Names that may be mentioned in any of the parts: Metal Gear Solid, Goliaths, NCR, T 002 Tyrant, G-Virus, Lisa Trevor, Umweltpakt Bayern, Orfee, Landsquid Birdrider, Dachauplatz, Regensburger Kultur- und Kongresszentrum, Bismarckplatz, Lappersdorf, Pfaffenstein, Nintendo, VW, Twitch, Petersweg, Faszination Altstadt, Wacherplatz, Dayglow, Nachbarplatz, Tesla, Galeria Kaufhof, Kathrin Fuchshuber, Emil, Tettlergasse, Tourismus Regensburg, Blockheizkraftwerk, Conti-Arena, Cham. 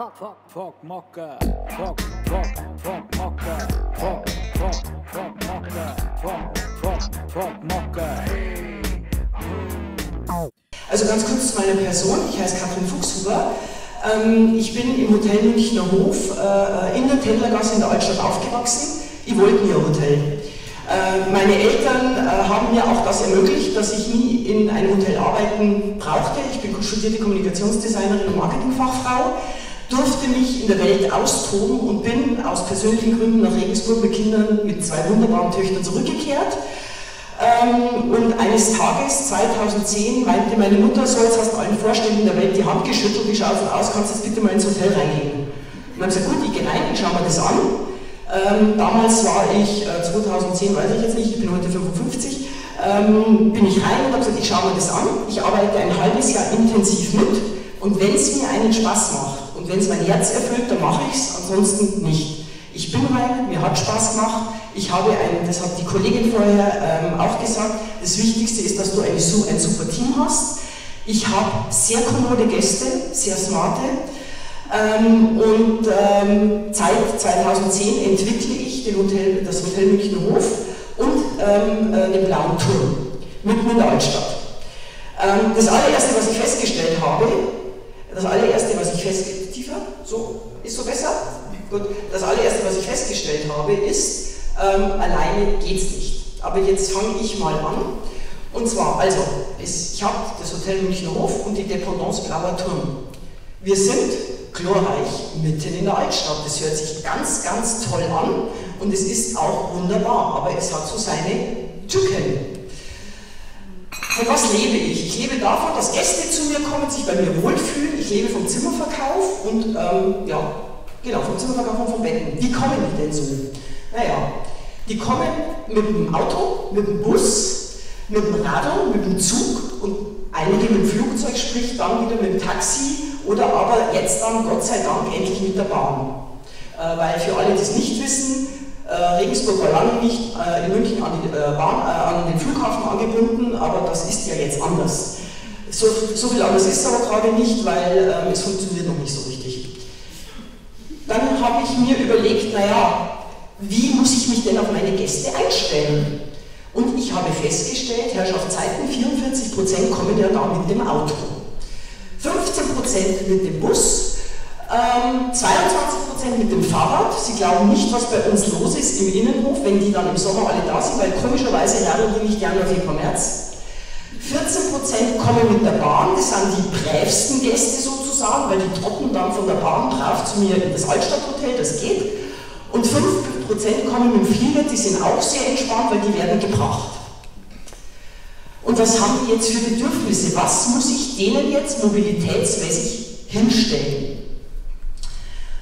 Also ganz kurz zu meiner Person, ich heiße Kathrin Fuchshuber. Ich bin im Hotel Münchner Hof in der Tettlergasse in der Altstadt aufgewachsen. Ich wollte mir ein Hotel. Meine Eltern haben mir auch das ermöglicht, dass ich nie in einem Hotel arbeiten brauchte. Ich bin studierte Kommunikationsdesignerin und Marketingfachfrau, durfte mich in der Welt austoben und bin aus persönlichen Gründen nach Regensburg mit Kindern mit zwei wunderbaren Töchtern zurückgekehrt. Und eines Tages, 2010, meinte meine Mutter, so jetzt hast du allen Vorständen der Welt die Hand geschüttelt, wie schaut es aus, kannst du jetzt bitte mal ins Hotel reingehen? Und dann habe ich gesagt, gut, ich gehe rein, ich schaue mir das an. Damals war ich, 2010 weiß ich jetzt nicht, ich bin heute 55, bin ich rein und habe gesagt, ich schaue mir das an, ich arbeite ein halbes Jahr intensiv mit und wenn es mir einen Spaß macht und wenn es mein Herz erfüllt, dann mache ich es, ansonsten nicht. Ich bin rein, mir hat Spaß gemacht. Ich habe einen, das hat die Kollegin vorher auch gesagt, das Wichtigste ist, dass du ein super Team hast. Ich habe sehr kommode Gäste, sehr smarte. Seit 2010 entwickle ich das Hotel Münchner Hof und den Blauen Turm mitten in der Altstadt. Das allererste, was ich festgestellt habe, ist, alleine geht's nicht. Aber jetzt fange ich mal an. Und zwar, also, ich habe das Hotel Münchner Hof und die Dependance Blauer Turm. Wir sind glorreich mitten in der Altstadt. Das hört sich ganz, ganz toll an und es ist auch wunderbar, aber es hat so seine Tücken. Von was lebe ich? Ich lebe davon, dass Gäste zu mir kommen, sich bei mir wohlfühlen. Ich lebe vom Zimmerverkauf und vom Zimmerverkauf und vom Betten. Wie kommen die denn so? Naja, die kommen mit dem Auto, mit dem Bus, mit dem Radl, mit dem Zug und einige mit dem Flugzeug, sprich dann wieder mit dem Taxi oder aber jetzt dann, Gott sei Dank, endlich mit der Bahn. Weil für alle, die es nicht wissen, Regensburg war lange nicht in München an die Bahn, an den Flughafen angebunden, aber das ist ja jetzt anders. So viel anders ist es aber gerade nicht, weil es funktioniert noch nicht so richtig. Dann habe ich mir überlegt, naja, wie muss ich mich denn auf meine Gäste einstellen? Und ich habe festgestellt, Herrschaftszeiten, 44% kommen ja da mit dem Auto, 15% mit dem Bus, 22% mit dem Fahrrad. Sie glauben nicht, was bei uns los ist im Innenhof, wenn die dann im Sommer alle da sind, weil komischerweise lernen die nicht Januar, Februar, März. 14% kommen mit der Bahn, das sind die brävsten Gäste sozusagen, weil die trotten dann von der Bahn drauf zu mir in das Altstadthotel, das geht. Und 5% kommen mit dem Flieger, die sind auch sehr entspannt, weil die werden gebracht. Und was haben die jetzt für Bedürfnisse? Was muss ich denen jetzt mobilitätsmäßig hinstellen?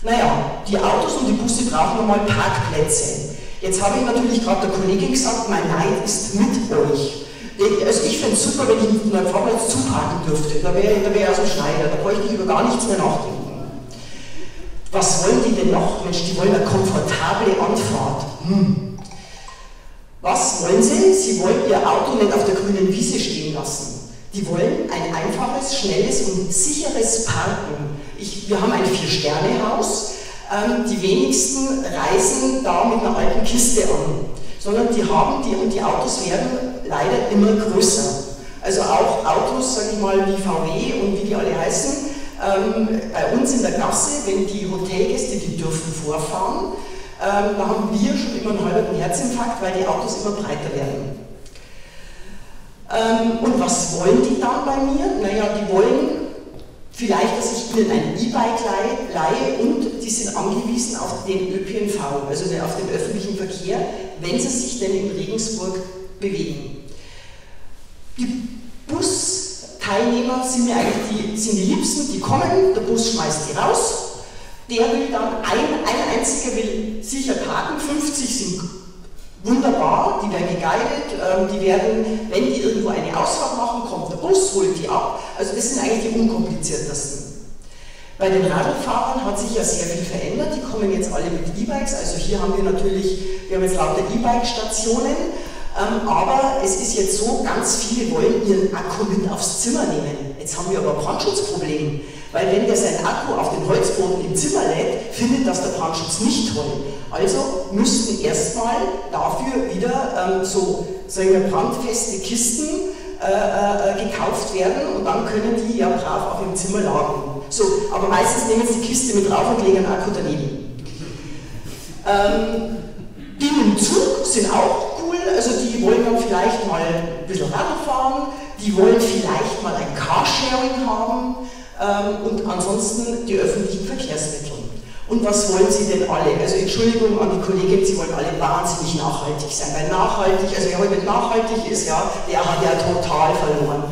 Naja, die Autos und die Busse brauchen nochmal Parkplätze. Jetzt habe ich natürlich gerade der Kollegin gesagt, mein Leid ist mit euch. Also ich fände es super, wenn ich mit meinem Fahrplatz zuparken dürfte. Da wäre so ein Schneider, da bräuchte ich über gar nichts mehr nachdenken. Was wollen die denn noch? Mensch, die wollen eine komfortable Anfahrt. Was wollen sie? Sie wollen ihr Auto nicht auf der grünen Wiese stehen lassen. Die wollen ein einfaches, schnelles und sicheres Parken. Wir haben ein 4-Sterne-Haus. Die wenigsten reisen da mit einer alten Kiste an, sondern die Autos werden leider immer größer. Also auch Autos, sage ich mal, wie VW und wie die alle heißen, bei uns in der Gasse, wenn die Hotelgäste, die dürfen vorfahren, da haben wir schon immer einen halben Herzinfarkt, weil die Autos immer breiter werden. Und was wollen die dann bei mir? Naja, die wollen vielleicht, dass ich ihnen ein E-Bike leihe und die sind angewiesen auf den ÖPNV, also auf den öffentlichen Verkehr, wenn sie sich denn in Regensburg bewegen. Die Busteilnehmer sind mir eigentlich die Liebsten, die kommen, der Bus schmeißt die raus, der will dann, ein einziger will sicher parken, 50 sind wunderbar, die werden geguidet, die werden, wenn die irgendwo eine Ausfahrt machen, kommt der Bus, holt die ab, also das sind eigentlich die unkompliziertesten. Bei den Radlfahrern hat sich ja sehr viel verändert, die kommen jetzt alle mit E-Bikes, also hier haben wir natürlich, jetzt lauter E-Bike-Stationen, aber es ist jetzt so, ganz viele wollen ihren Akku mit aufs Zimmer nehmen. Jetzt haben wir aber ein Brandschutzproblem. Weil wenn der seinen Akku auf den Holzboden im Zimmer lädt, findet das der Brandschutz nicht toll. Also müssten erstmal dafür wieder so brandfeste Kisten gekauft werden und dann können die ja brav auf dem Zimmer lagern. So, aber meistens nehmen sie die Kiste mit rauf und legen einen Akku daneben. Die im Zug sind auch cool, also die wollen dann vielleicht mal ein bisschen Radl fahren, die wollen vielleicht mal ein Carsharing haben. Und ansonsten die öffentlichen Verkehrsmittel. Und was wollen Sie denn alle? Also Entschuldigung an die Kollegin, Sie wollen alle wahnsinnig nachhaltig sein, weil nachhaltig, also wer heute nicht nachhaltig ist, ja, der hat ja total verloren.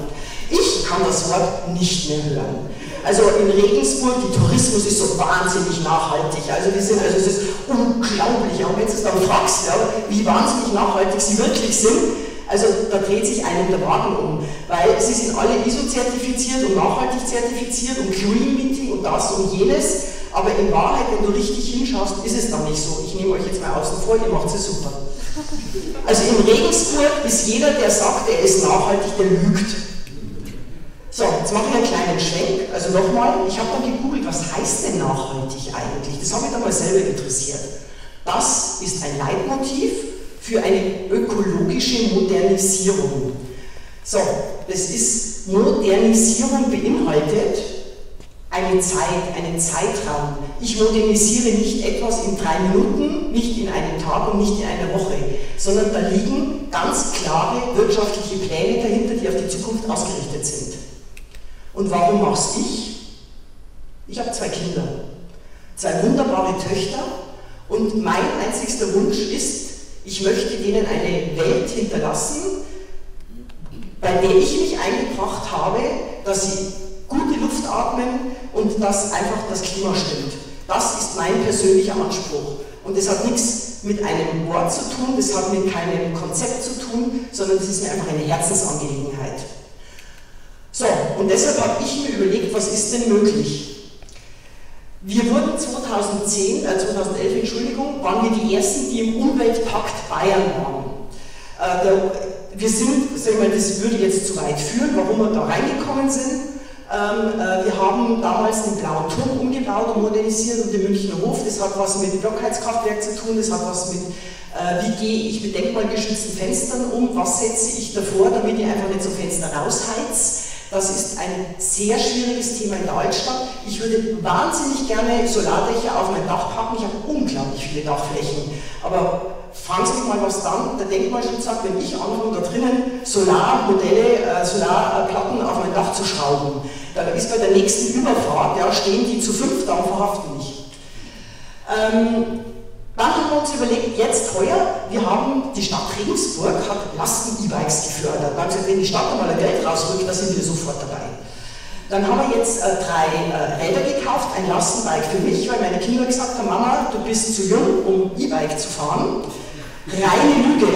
Ich kann das Wort nicht mehr hören. Also in Regensburg, der Tourismus ist so wahnsinnig nachhaltig. Also wir sind, also es ist unglaublich, auch wenn du es dann fragst, ja, wie wahnsinnig nachhaltig sie wirklich sind. Also da dreht sich einem der Wagen um, weil sie sind alle ISO-zertifiziert und nachhaltig zertifiziert und Green-Meeting und das und jenes, aber in Wahrheit, wenn du richtig hinschaust, ist es dann nicht so. Ich nehme euch jetzt mal außen vor, ihr macht es super. Also in Regensburg ist jeder, der sagt, er ist nachhaltig, der lügt. So, jetzt mache ich einen kleinen Schwenk, also nochmal, ich habe dann gegoogelt, was heißt denn nachhaltig eigentlich? Das hat mich dann mal selber interessiert. Das ist ein Leitmotiv für eine ökologische Modernisierung. So, das ist, Modernisierung beinhaltet eine Zeit, einen Zeitraum. Ich modernisiere nicht etwas in 3 Minuten, nicht in einem Tag und nicht in einer Woche, sondern da liegen ganz klare wirtschaftliche Pläne dahinter, die auf die Zukunft ausgerichtet sind. Und warum mach's ich? Ich habe 2 Kinder, 2 wunderbare Töchter und mein einzigster Wunsch ist, ich möchte denen eine Welt hinterlassen, bei der ich mich eingebracht habe, dass sie gute Luft atmen und dass einfach das Klima stimmt. Das ist mein persönlicher Anspruch. Und das hat nichts mit einem Wort zu tun, das hat mit keinem Konzept zu tun, sondern es ist mir einfach eine Herzensangelegenheit. So, und deshalb habe ich mir überlegt, was ist denn möglich? Wir wurden 2011, waren wir die ersten, die im Umweltpakt Bayern waren. Wir sind, das würde jetzt zu weit führen, warum wir da reingekommen sind. Wir haben damals den Blauen Turm umgebaut und modernisiert und den Münchner Hof. Das hat was mit Blockheizkraftwerk zu tun, das hat was mit, wie gehe ich mit denkmalgeschützten Fenstern um, was setze ich davor, damit ich einfach nicht so Fenster rausheiz. Das ist ein sehr schwieriges Thema in der Altstadt. Ich würde wahnsinnig gerne Solardächer auf mein Dach packen. Ich habe unglaublich viele Dachflächen. Aber fragen Sie mich mal, was dann der Denkmalschutz sagt, wenn ich anfange, da drinnen Solarplatten auf mein Dach zu schrauben. Dann ist bei der nächsten Überfahrt, ja, stehen die zu 5, dann verhaften mich. Dann haben wir uns überlegt, jetzt heuer, die Stadt Regensburg hat Lasten-E-Bikes gefördert. Wir haben gesagt, wenn die Stadt einmal ein Geld rausrückt, dann sind wir sofort dabei. Dann haben wir jetzt 3 Räder gekauft, ein Lastenbike für mich, weil meine Kinder gesagt haben, Mama, du bist zu jung, um E-Bike zu fahren. Reine Lüge,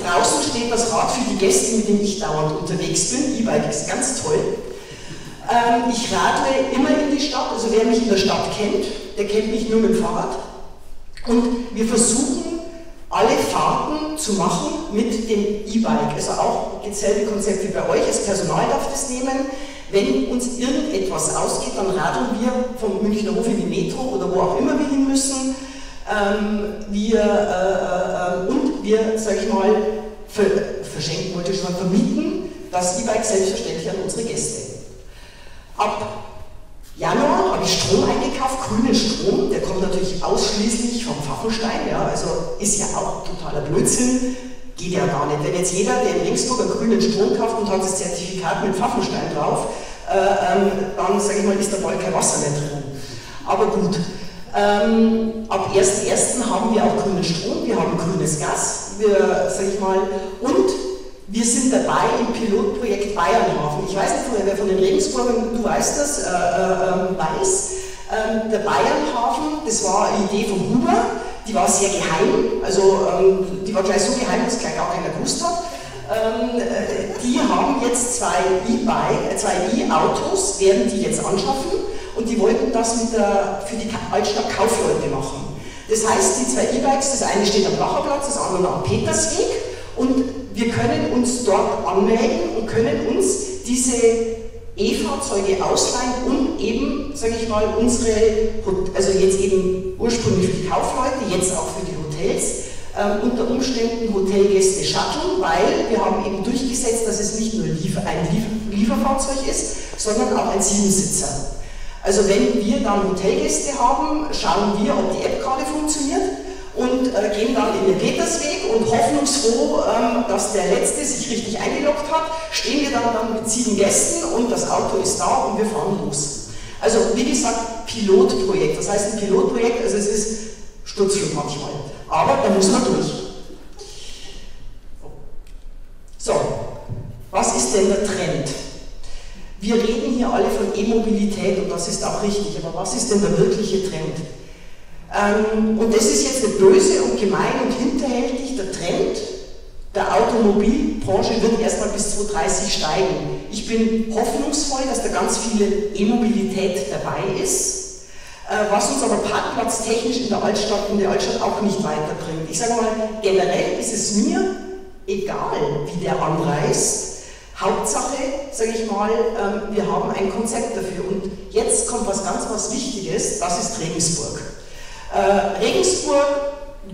draußen steht das Rad für die Gäste, mit denen ich dauernd unterwegs bin. E-Bike ist ganz toll. Ich radle immer in die Stadt, also wer mich in der Stadt kennt, der kennt mich nur mit dem Fahrrad. Und wir versuchen, alle Fahrten zu machen mit dem E-Bike. Also auch dasselbe Konzept wie bei euch, das Personal darf das nehmen. Wenn uns irgendetwas ausgeht, dann radeln wir vom Münchner Hof in die Metro oder wo auch immer wir hin müssen. Wir, verschenken wollte ich schon, vermieten das E-Bike selbstverständlich an unsere Gäste. Ab Januar habe ich Strom eingekauft, grünen Strom, der kommt natürlich ausschließlich vom Pfaffenstein, ja, also ist ja auch totaler Blödsinn, geht ja gar nicht. Wenn jetzt jeder, der in Regensburg einen grünen Strom kauft und hat das Zertifikat mit Pfaffenstein drauf, dann ist da bald kein Wasser mehr drin. Aber gut, ab 1.1. haben wir auch grünen Strom, wir haben grünes Gas, und wir sind dabei im Pilotprojekt Bayernhafen. Ich weiß nicht, wer von den Regensburgern, du weißt das, weiß. Der Bayernhafen, das war eine Idee von Huber, die war sehr geheim, also die war gleich so geheim, dass gleich auch keiner gewusst hat. Die haben jetzt 2 E-Autos, werden die jetzt anschaffen und die wollten das für die Altstadt Kaufleute machen. Das heißt, die 2 E-Bikes, das eine steht am Wacherplatz, das andere am Petersweg und wir können uns dort anmelden und können uns diese E-Fahrzeuge ausleihen, um eben, sage ich mal, unsere, also jetzt eben ursprünglich für die Kaufleute, jetzt auch für die Hotels, unter Umständen Hotelgäste shutteln, weil wir haben eben durchgesetzt, dass es nicht nur ein Lieferfahrzeug ist, sondern auch ein 7-Sitzer. Also wenn wir dann Hotelgäste haben, schauen wir, ob die App gerade funktioniert und gehen dann in den Petersweg und hoffnungsfroh, dass der Letzte sich richtig eingeloggt hat, stehen wir dann mit 7 Gästen und das Auto ist da und wir fahren los. Also wie gesagt, Pilotprojekt, das heißt ein Pilotprojekt, also es ist Sturzflug manchmal, aber da muss man durch. So, was ist denn der Trend? Wir reden hier alle von E-Mobilität und das ist auch richtig, aber was ist denn der wirkliche Trend? Und das ist jetzt nicht böse und gemein und hinterhältig, der Trend der Automobilbranche wird erstmal bis 2030 steigen. Ich bin hoffnungsvoll, dass da ganz viel E-Mobilität dabei ist, was uns aber parkplatztechnisch in der Altstadt auch nicht weiterbringt. Ich sage mal, generell ist es mir egal, wie der anreist. Hauptsache, sage ich mal, wir haben ein Konzept dafür. Und jetzt kommt was ganz Wichtiges, das ist Regensburg. Regensburg,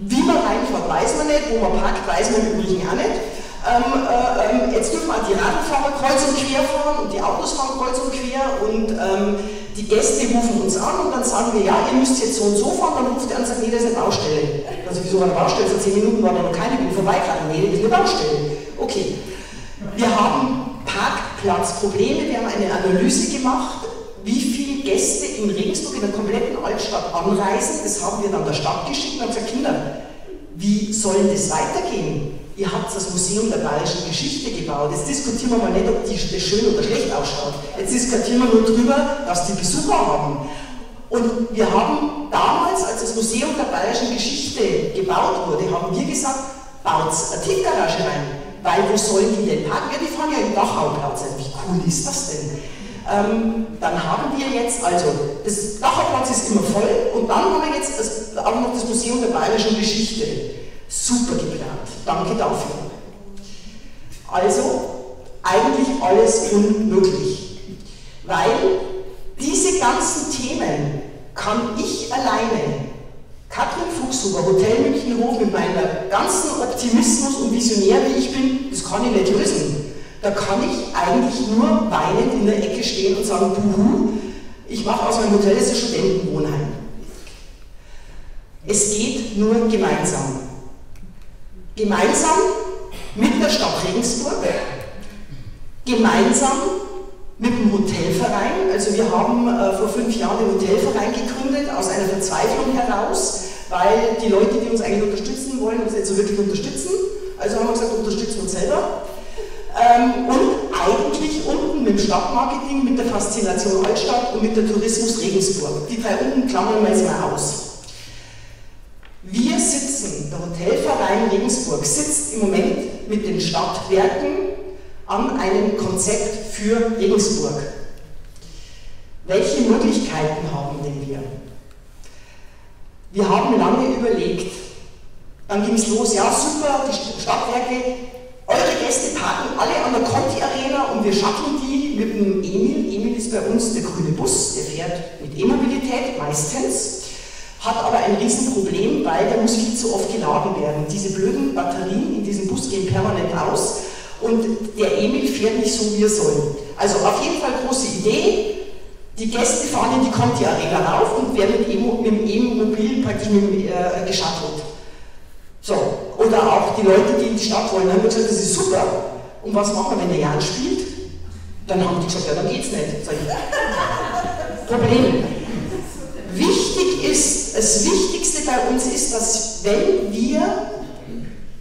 wie man reinfährt, weiß man nicht, wo man parkt, weiß man im Übrigen auch nicht. Jetzt dürfen auch die Radfahrer kreuz und quer fahren und die Autos fahren kreuz und quer und die Gäste rufen uns an und dann sagen wir, ja, ihr müsst jetzt so und so fahren, dann ruft er an und sagt, nee, das ist eine Baustelle. Also wieso war eine Baustelle? Vor 10 Minuten war da noch keine, ich bin vorbeigefahren, nee, das ist eine Baustelle. Okay. Wir haben Parkplatzprobleme, wir haben eine Analyse gemacht, wie viele Gäste in Regensburg, in der kompletten Altstadt anreisen. Das haben wir dann der Stadt geschickt und haben gesagt, Kinder, wie soll das weitergehen? Ihr habt das Museum der Bayerischen Geschichte gebaut. Jetzt diskutieren wir mal nicht, ob das schön oder schlecht ausschaut. Jetzt diskutieren wir nur darüber, dass die Besucher haben. Und wir haben damals, als das Museum der Bayerischen Geschichte gebaut wurde, haben wir gesagt, baut eine Tiefgarage rein. Weil wo sollen die denn parken? Ja, die fahren ja im Dachauplatz. Wie cool ist das denn? Dann haben wir jetzt, also das Dachauplatz ist immer voll und dann haben wir jetzt auch noch das Museum der Bayerischen Geschichte. Super geplant, danke dafür. Also eigentlich alles unmöglich, weil diese ganzen Themen kann ich alleine, Kathrin Fuchshuber, Hotel Münchner Hof, mit meinem ganzen Optimismus und Visionär, wie ich bin, das kann ich nicht lösen. Da kann ich eigentlich nur weinend in der Ecke stehen und sagen, buhu, ich mache aus meinem Hotel ein Studentenwohnheim. Es geht nur gemeinsam. Gemeinsam mit der Stadt Regensburg, gemeinsam mit dem Hotelverein, also wir haben vor 5 Jahren den Hotelverein gegründet, aus einer Verzweiflung heraus, weil die Leute, die uns eigentlich unterstützen wollen, uns nicht so wirklich unterstützen, also haben wir gesagt, unterstützen uns selber. Und eigentlich unten mit dem Stadtmarketing, mit der Faszination Altstadt und mit der Tourismus Regensburg. Die 3 unten klammern wir jetzt mal aus. Wir sitzen, der Hotelverein Regensburg sitzt im Moment mit den Stadtwerken an einem Konzept für Regensburg. Welche Möglichkeiten haben denn wir? Wir haben lange überlegt, dann ging es los, ja super, die Stadtwerke, eure Gäste parken alle an der Conti-Arena und wir shutteln die mit dem Emil. Emil ist bei uns der grüne Bus, der fährt mit E-Mobilität meistens, hat aber ein Riesenproblem, weil der muss viel zu oft geladen werden. Diese blöden Batterien in diesem Bus gehen permanent aus. Und der Emil fährt nicht so, wie er soll. Also auf jeden Fall große Idee, die Gäste fahren in die Conti-Arena rauf und werden mit dem E-Mobil praktisch geschattelt. So, oder auch die Leute, die in die Stadt wollen, haben gesagt, das ist super. Und was machen wir, wenn der Jan spielt? Dann haben die gesagt, ja, dann geht's nicht. Sag ich, Problem. Wichtig ist, das Wichtigste bei uns ist, dass wenn wir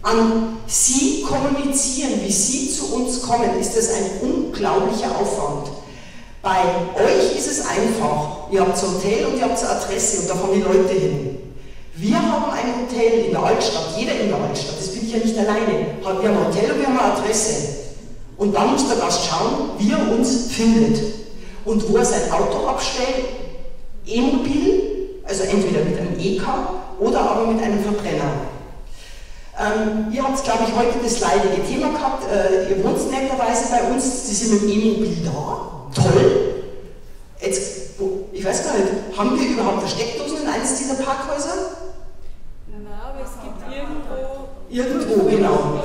an Sie kommunizieren, wie Sie zu uns kommen, ist das ein unglaublicher Aufwand. Bei euch ist es einfach. Ihr habt ein Hotel und ihr habt eine Adresse und da fahren die Leute hin. Wir haben ein Hotel in der Altstadt, jeder in der Altstadt, das bin ich ja nicht alleine. Wir haben ein Hotel und wir haben eine Adresse. Und dann muss der Gast schauen, wie er uns findet. Und wo er sein Auto abstellt, E-Mobil, also entweder mit einem E-Car oder aber mit einem Verbrenner. Ihr habt, glaube ich, heute das leidige Thema gehabt, ihr wohnt netterweise bei uns, die sind mit dem E-Mobil da, toll. Jetzt Ich weiß gar nicht, haben wir überhaupt Versteckdosen in eines dieser Parkhäuser? Nein, aber es gibt irgendwo... Irgendwo, genau.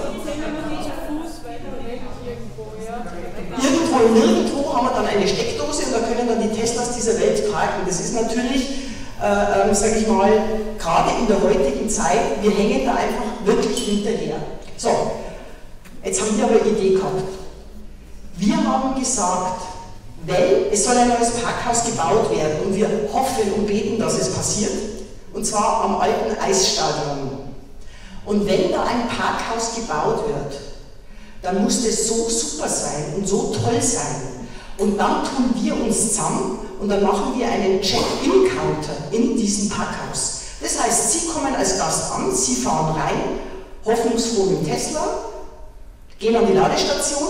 Irgendwo, nirgendwo haben wir dann eine Steckdose und da können dann die Teslas dieser Welt parken. Das ist natürlich, sage ich mal, gerade in der heutigen Zeit, wir hängen da einfach wirklich hinterher. So, jetzt haben wir aber eine Idee gehabt. Wir haben gesagt, weil es soll ein neues Parkhaus gebaut werden und wir hoffen und beten, dass es passiert. Und zwar am alten Eisstadion. Und wenn da ein Parkhaus gebaut wird, dann muss das so super sein und so toll sein. Und dann tun wir uns zusammen und dann machen wir einen Check-in-Counter in diesem Parkhaus. Das heißt, Sie kommen als Gast an, Sie fahren rein, hoffnungsfroh mit dem Tesla, gehen an die Ladestation,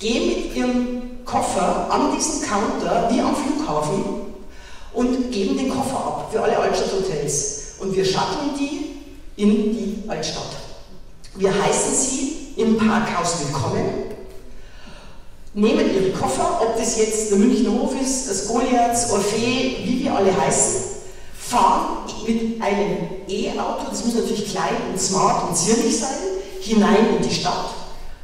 gehen mit Ihrem Koffer an diesen Counter, wie am Flughafen, und geben den Koffer ab für alle Altstadthotels. Und wir shuttlen die in die Altstadt. Wir heißen Sie im Parkhaus willkommen, nehmen Ihre Koffer, ob das jetzt der Münchner Hof ist, das Goliaths, Orfee, wie wir alle heißen, fahren mit einem E-Auto, das muss natürlich klein und smart und zierlich sein, hinein in die Stadt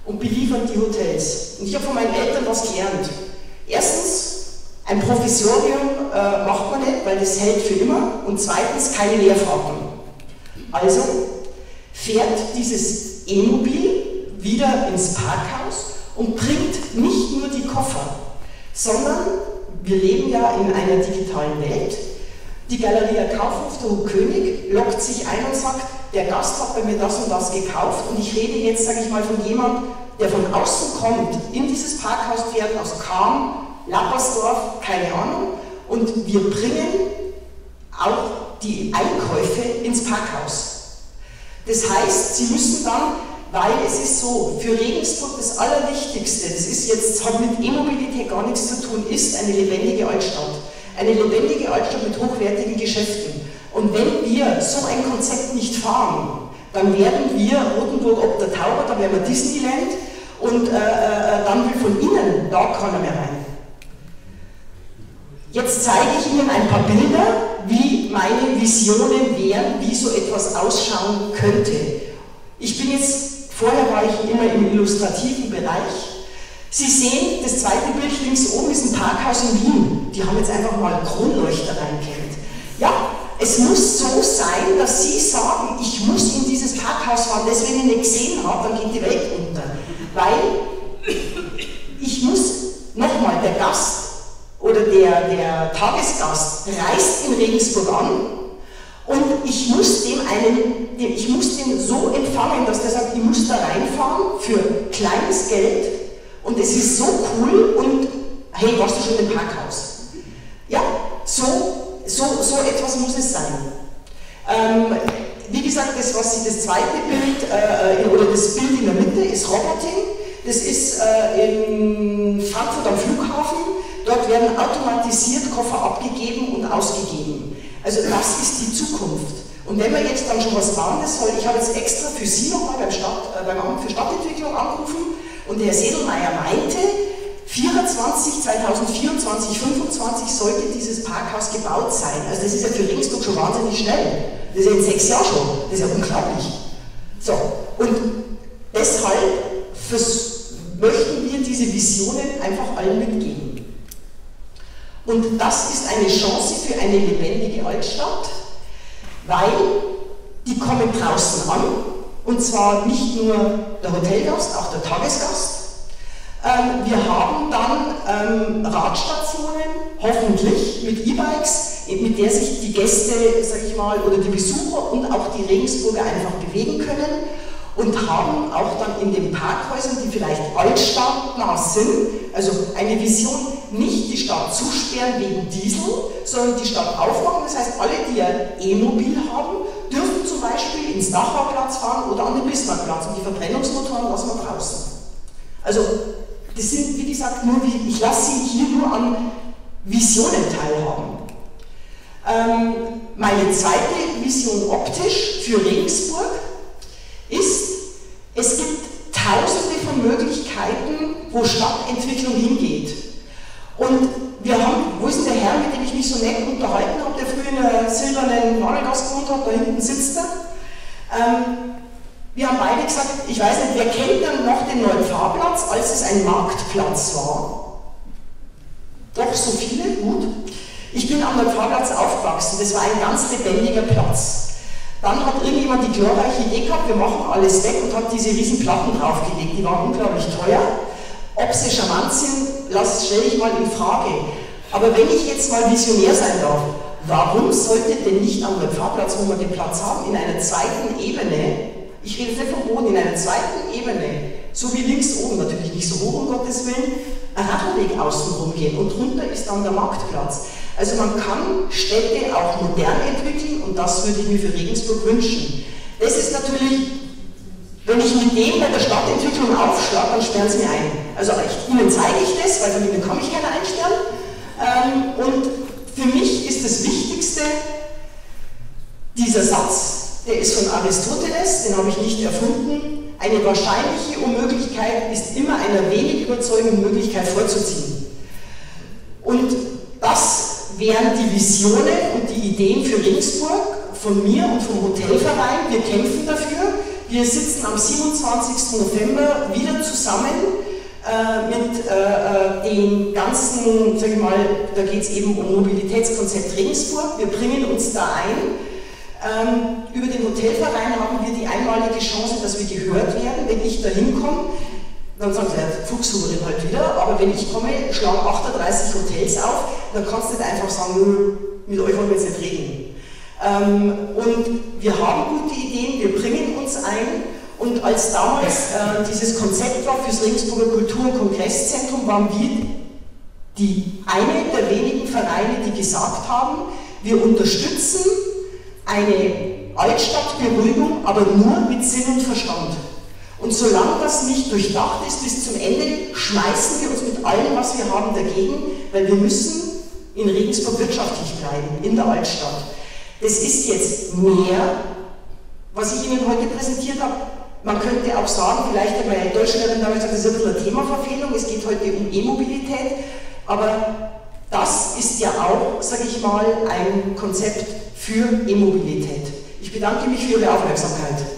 und beliefern die Hotels. Und ich habe von meinen Eltern was gelernt. Erstens, ein Provisorium macht man nicht, weil das hält für immer, und zweitens, keine Leerfahrten. Also fährt dieses E-Mobil wieder ins Parkhaus und bringt nicht nur die Koffer, sondern wir leben ja in einer digitalen Welt. Die Galeria Kaufhof, der Hochkönig, lockt sich ein und sagt, der Gast hat bei mir das und das gekauft und ich rede jetzt, sage ich mal, von jemand, der von außen kommt, in dieses Parkhaus fährt, aus Cham, Lappersdorf, keine Ahnung, und wir bringen auch die Einkäufe ins Parkhaus. Das heißt, Sie müssen dann, weil es ist so, für Regensburg das Allerwichtigste, das ist jetzt, hat mit E-Mobilität gar nichts zu tun, ist eine lebendige Altstadt. Eine lebendige Altstadt mit hochwertigen Geschäften. Und wenn wir so ein Konzept nicht fahren, dann werden wir Rothenburg ob der Tauber, dann werden wir Disneyland und dann will von innen da keiner mehr rein. Jetzt zeige ich Ihnen ein paar Bilder, wie meine Visionen wären, wie so etwas ausschauen könnte. Ich bin jetzt, vorher war ich immer im illustrativen Bereich. Sie sehen, das zweite Bild links oben ist ein Parkhaus in Wien. Die haben jetzt einfach mal Kronleuchter reingehängt. Ja, es muss so sein, dass Sie sagen, ich muss in dieses Parkhaus fahren, das wenn ich nicht gesehen habe, dann geht die Welt unter. Weil ich muss, nochmal, der Gast oder der Tagesgast reist in Regensburg an und ich muss den so empfangen, dass der sagt, ich muss da reinfahren für kleines Geld und es ist so cool und hey, warst du schon im Parkhaus? Ja, so etwas muss es sein. Wie gesagt, das zweite Bild oder das Bild in der Mitte ist Roboting. Das ist in Frankfurt am Flughafen. Dort werden automatisiert Koffer abgegeben und ausgegeben. Also das ist die Zukunft. Und wenn man jetzt dann schon was Warnes soll, ich habe jetzt extra für Sie nochmal beim Amt für Stadtentwicklung angerufen und der Herr Sedelmeier meinte, 2024, 2025 sollte dieses Parkhaus gebaut sein. Also das ist ja für Regensburg schon wahnsinnig schnell. Das ist ja in 6 Jahren schon. Das ist ja unglaublich. So, und deshalb möchten wir diese Visionen einfach allen mitgeben. Und das ist eine Chance für eine lebendige Altstadt, weil die kommen draußen an, und zwar nicht nur der Hotelgast, auch der Tagesgast. Wir haben dann Radstationen, hoffentlich mit E-Bikes, mit der sich die Gäste, sag ich mal, oder die Besucher und auch die Regensburger einfach bewegen können. Und haben auch dann in den Parkhäusern, die vielleicht altstadtnah sind, also eine Vision, nicht die Stadt zusperren wegen Diesel, sondern die Stadt aufmachen. Das heißt, alle, die ein E-Mobil haben, dürfen zum Beispiel ins Nachbarplatz fahren oder an den Bismarckplatz. Und die Verbrennungsmotoren lassen wir draußen. Also, das sind, wie gesagt, ich lasse Sie hier nur an Visionen teilhaben. Meine zweite Vision optisch für Regensburg ist, es gibt tausende von Möglichkeiten, wo Stadtentwicklung hingeht. Und wir haben, wo ist denn der Herr, mit dem ich mich so nett Besitzer. Wir haben beide gesagt, ich weiß nicht, wer kennt dann noch den neuen Fahrplatz, als es ein Marktplatz war? Doch so viele, gut. Ich bin am neuen Fahrplatz aufgewachsen, das war ein ganz lebendiger Platz. Dann hat irgendjemand die glorreiche Idee gehabt, wir machen alles weg und hat diese riesen Platten draufgelegt, die waren unglaublich teuer. Ob sie charmant sind, stelle ich mal in Frage. Aber wenn ich jetzt mal visionär sein darf, warum sollte denn nicht am Fahrplatz, wo wir den Platz haben, in einer zweiten Ebene, ich rede jetzt nicht vom Boden, in einer zweiten Ebene, so wie links oben, natürlich nicht so hoch, um Gottes Willen, ein Radweg außenrum gehen und drunter ist dann der Marktplatz. Also man kann Städte auch modern entwickeln und das würde ich mir für Regensburg wünschen. Das ist natürlich, wenn ich mit dem bei der Stadtentwicklung aufschlage, dann sperren sie mir ein. Also Ihnen zeige ich das, weil von Ihnen kann mich keiner einsperren. Und für mich ist das Wichtigste dieser Satz, der ist von Aristoteles, den habe ich nicht erfunden. Eine wahrscheinliche Unmöglichkeit ist immer einer wenig überzeugenden Möglichkeit vorzuziehen. Und das wären die Visionen und die Ideen für Regensburg von mir und vom Hotelverein. Wir kämpfen dafür. Wir sitzen am 27. November wieder zusammen. Mit den ganzen, sag ich mal, da geht es eben um Mobilitätskonzept Regensburg, wir bringen uns da ein. Über den Hotelverein haben wir die einmalige Chance, dass wir gehört werden. Wenn ich da hinkomme, dann sagen sie, ja, Fuchshuberin halt wieder, aber wenn ich komme, schlagen 38 Hotels auf, dann kannst du nicht einfach sagen, mit euch wollen wir jetzt nicht reden. Und wir haben gute Ideen, wir bringen uns ein. Und als damals dieses Konzept war fürs Regensburger Kultur- und Kongresszentrum, waren wir die eine der wenigen Vereine, die gesagt haben, wir unterstützen eine Altstadtberuhigung, aber nur mit Sinn und Verstand. Und solange das nicht durchdacht ist bis zum Ende, schmeißen wir uns mit allem, was wir haben, dagegen, weil wir müssen in Regensburg wirtschaftlich bleiben, in der Altstadt. Das ist jetzt mehr, was ich Ihnen heute präsentiert habe. Man könnte auch sagen, vielleicht hat meine Deutschlehrerin damals gesagt, das ist ein bisschen eine Themaverfehlung, es geht heute um E-Mobilität, aber das ist ja auch, sage ich mal, ein Konzept für E-Mobilität. Ich bedanke mich für Ihre Aufmerksamkeit.